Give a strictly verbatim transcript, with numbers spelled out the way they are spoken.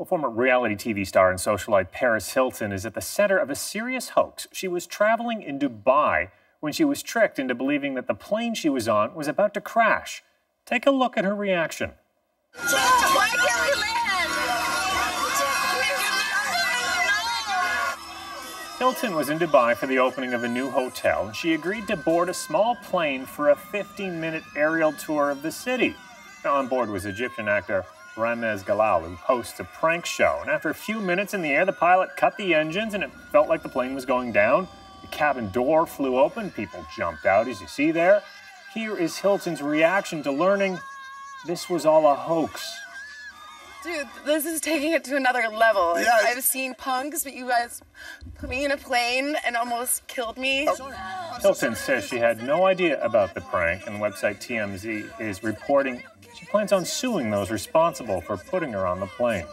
Well, former reality T V star and socialite Paris Hilton is at the center of a serious hoax. She was traveling in Dubai when she was tricked into believing that the plane she was on was about to crash. Take a look at her reaction. Why can't we land? Hilton was in Dubai for the opening of a new hotel, and she agreed to board a small plane for a fifteen minute aerial tour of the city. On board was Egyptian actor Ramez Galal, who hosts a prank show. And after a few minutes in the air, the pilot cut the engines and it felt like the plane was going down. The cabin door flew open. People jumped out, as you see there. Here is Hilton's reaction to learning this was all a hoax. Dude, this is taking it to another level. Yeah, I've seen punks, but you guys put me in a plane and almost killed me. Oh. Hilton says she had no idea about the prank, and the website T M Z is reporting she plans on suing those responsible for putting her on the plane.